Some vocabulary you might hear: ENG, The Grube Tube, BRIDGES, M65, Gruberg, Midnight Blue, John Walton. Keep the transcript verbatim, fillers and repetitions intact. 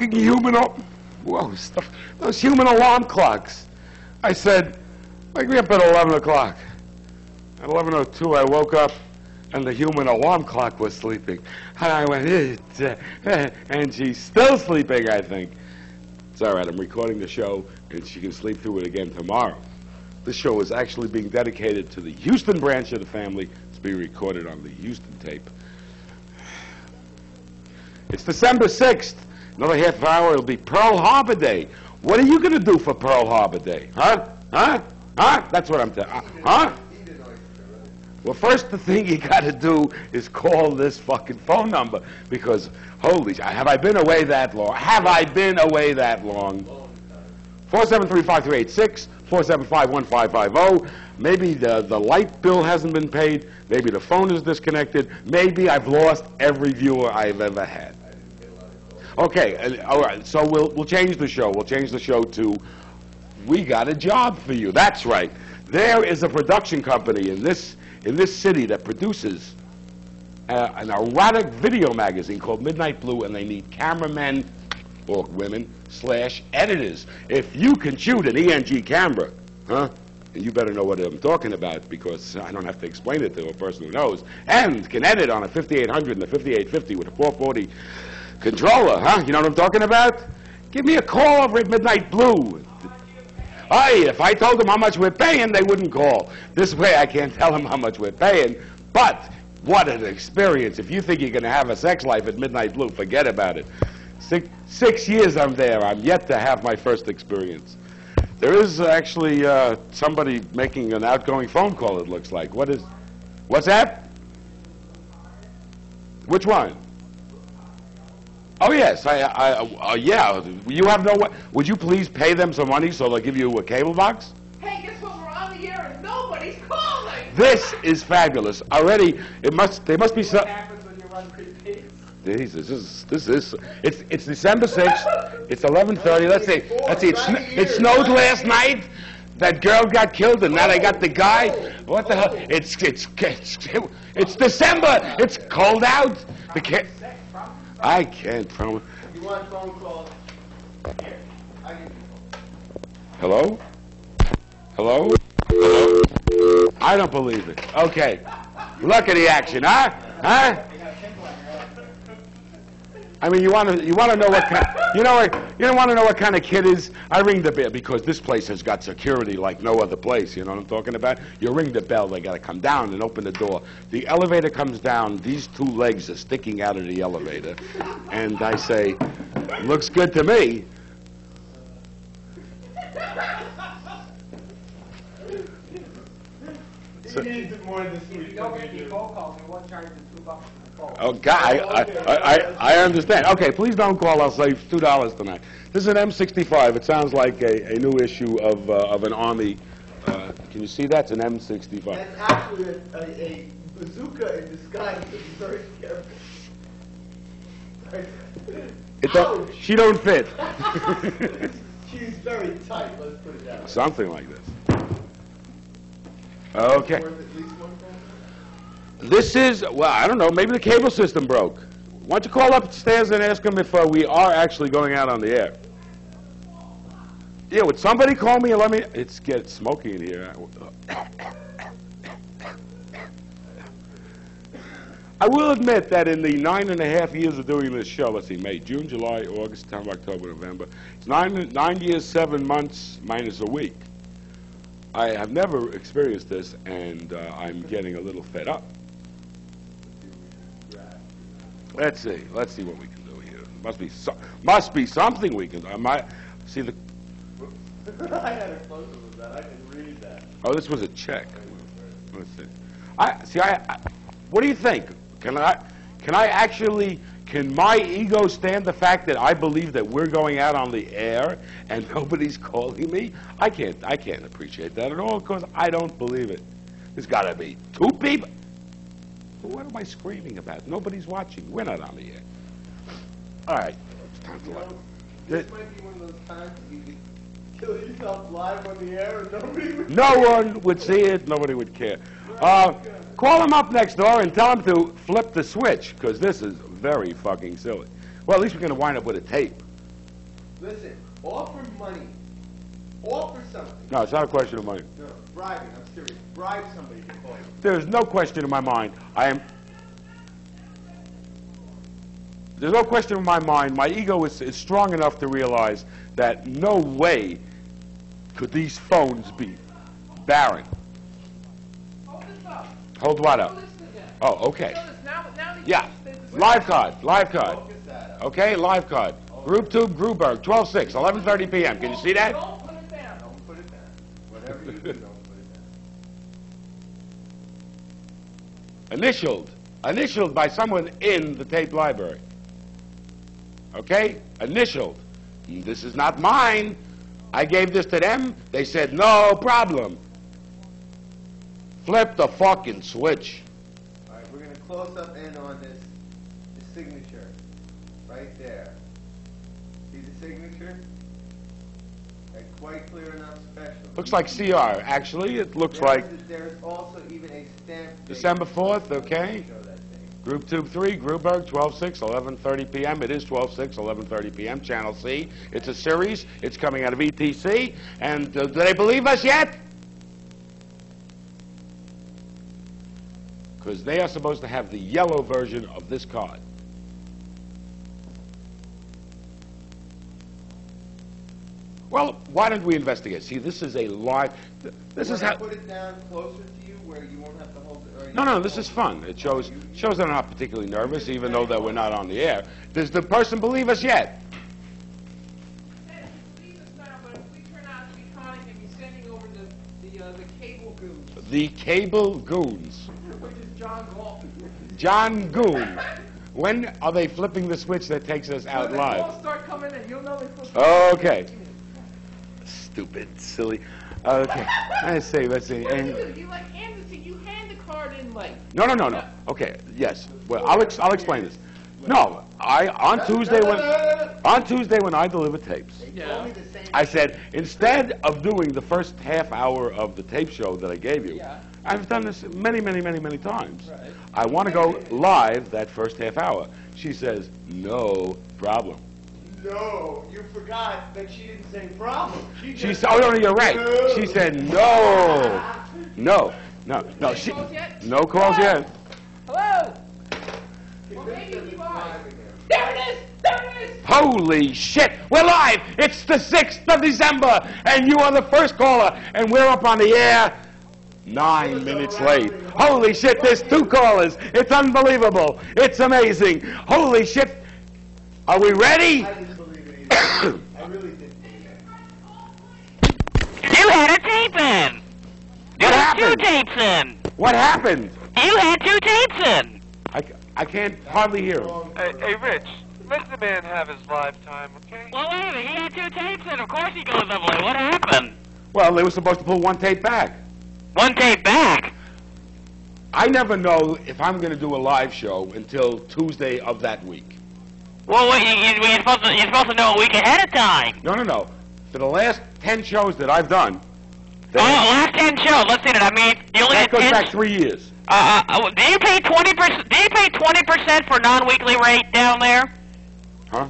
fucking human, whoa, stuff, those human alarm clocks. I said, wake me up at eleven o'clock. At eleven oh two, I woke up, and the human alarm clock was sleeping. And I went, eh, eh, and she's still sleeping, I think. It's all right, I'm recording the show, and she can sleep through it again tomorrow. This show is actually being dedicated to the Houston branch of the family. It's being recorded on the Houston tape. It's December sixth. Another half hour, it'll be Pearl Harbor Day. What are you going to do for Pearl Harbor Day? Huh? Huh? Huh? That's what I'm telling you. Huh? Well, first, the thing you got to do is call this fucking phone number, because, holy shit, have I been away that long? Have I been away that long? four seven three, five three eight six, four seven five, one five five zero. Maybe the, the light bill hasn't been paid. Maybe the phone is disconnected. Maybe I've lost every viewer I've ever had. Okay, uh, all right, so we'll, we'll change the show. We'll change the show to, we got a job for you. That's right. There is a production company in this in this city that produces uh, an erotic video magazine called Midnight Blue, and they need cameramen or women slash editors. If you can shoot an E N G camera, huh? And you better know what I'm talking about, because I don't have to explain it to a person who knows, and can edit on a fifty-eight hundred and a fifty-eight fifty with a four forty controller, huh? You know what I'm talking about? Give me a call over at Midnight Blue. Hey, if I told them how much we're paying, they wouldn't call. This way I can't tell them how much we're paying, but what an experience. If you think you're going to have a sex life at Midnight Blue, forget about it. Six, six years I'm there. I'm yet to have my first experience. There is actually uh, somebody making an outgoing phone call, it looks like. What is, what's that? Which one? Oh, yes, I, I, uh, yeah, you have no way. Would you please pay them some money so they'll give you a cable box? Hey, guess what, we're on the air and nobody's calling! This is fabulous. Already, it must, they must be so... What happens when you run pre-peace? Jesus, this is, this is, it's, it's December sixth, it's eleven thirty, let's see, let's see, it, sn it snowed last night, that girl got killed, and now they got the guy, what the hell, it's, it's, it's, it's December, it's cold out, the ca I can't promise. If you want phone calls, here, I'll give you a phone. Hello? Hello? Hello? I don't believe it. Okay. Look at the action, huh? Huh? I mean, you want to you want to know what kind of, you know you don't want to know what kind of kid is. I ring the bell because this place has got security like no other place. You know what I'm talking about? You ring the bell, they got to come down and open the door. The elevator comes down. These two legs are sticking out of the elevator, and I say, "Looks good to me." So, oh, God, I, I, I, I understand. Okay, please don't call. I'll save two dollars tonight. This is an M sixty-five. It sounds like a, a new issue of, uh, of an Army. Uh, can you see that's an M sixty-five. That's actually a, a bazooka in disguise. It's very scary. It don't, she don't fit. She's very tight. Let's put it down. Something like this. Okay. This is, well, I don't know, maybe the cable system broke. Why don't you call upstairs and ask them if uh, we are actually going out on the air? Yeah, would somebody call me and let me, it's getting smoky in here. I will admit that in the nine and a half years of doing this show, let's see, May, June, July, August, September, October, November, it's nine, nine years, seven months, minus a week. I have never experienced this, and uh, I'm getting a little fed up. Let's see. Let's see what we can do here. Must be so, must be something we can do. I might see the. I had a photo of that. I can read that. Oh, this was a check. Let's see. I see. I, I. What do you think? Can I? Can I actually? Can my ego stand the fact that I believe that we're going out on the air and nobody's calling me? I can't. I can't appreciate that at all because I don't believe it. There's got to be two people. What am I screaming about? Nobody's watching. We're not on the air. All right. It's time to laugh. This might be one of those times that you could kill yourself live on the air and nobody would No care. one would see it. Nobody would care. Uh, call them up next door and tell them to flip the switch because this is very fucking silly. Well, at least we're going to wind up with a tape. Listen, offer money. Offer something. No, it's not a question of money. No, bribing. I'm serious. Bribe somebody to call you. There's no question in my mind. I am. There's no question in my mind. My ego is, is strong enough to realize that no way could these phones be barren. Hold this up. Hold what up? Oh, okay. Now, now yeah. Live card. Live card. Okay, live card. Oh. Grube Tube, Gruberg, twelve six, eleven thirty p m Can you see that? Don't put it down. Don't put it down. Whatever you do, don't put it down. Initialed. Initialed by someone in the tape library. Okay? Initialed. This is not mine. I gave this to them. They said, no problem. Flip the fucking switch. All right, we're going to close up in on this, this signature. Right there. See the signature? That quite clear enough special. Looks like C R. Actually, it looks there like... Is, there is also even a stamp December fourth, okay? Grube Tube three, Gruberg, twelve six, eleven thirty p m It is twelve six, eleven thirty p m Channel C. It's a series. It's coming out of E T C. And uh, do they believe us yet? Because they are supposed to have the yellow version of this card. Well, why don't we investigate? See, this is a live... Th this you is how... Put it down closer to you where you won't have to hold it... No, no, this is fun. It shows, shows that I'm not particularly nervous, even though that we're not on the air. Does the person believe us yet? Yes, he believes us now, but if we turn out to be conning him, he's sending over the, the, uh, the cable goons. The cable goons. Which is John Walton. John Goon. When are they flipping the switch that takes us out live? They all start coming in. You'll know they flip the switch. Okay. Stupid, silly. Okay, let's see, let's see. What do you do? You like Anderson, you hand the card in late. No, no, no, no. Okay, yes. Well, I'll ex I'll explain this. No, I on Tuesday when on Tuesday when I deliver tapes, yeah. I said instead of doing the first half hour of the tape show that I gave you, yeah. I've done this many, many, many, many times. Right. I want to go live that first half hour. She says no problem. No, you forgot that she didn't say problem. She, she said, oh, no, you're right. No. She said, no. No, no, no. Any she, calls yet? No calls Hello? Yet. Hello? Well, maybe we are. There it is! There it is! Holy shit! We're live! It's the sixth of December, and you are the first caller, and we're up on the air nine minutes late. Holy shit, there's two callers. It's unbelievable. It's amazing. Holy shit. Are we ready? I didn't believe it either. I really didn't believe it. You had a tape in. What you happened? Had two tapes in. What happened? You had two tapes in. I, I can't hardly hear him. Hey, hey, Rich, let the man have his lifetime, okay? Well, wait a minute. He had two tapes in. Of course he goes up late. What happened? Well, they were supposed to pull one tape back. One tape back? I never know if I'm going to do a live show until Tuesday of that week. Well, wait, you, you're, supposed to, you're supposed to know a week ahead of time. No, no, no. For the last ten shows that I've done... Oh, the last ten shows. Let's see it. I mean, you only that goes ten back three years. Uh, uh, do you pay twenty percent? Do you pay twenty percent for non-weekly rate down there? Huh?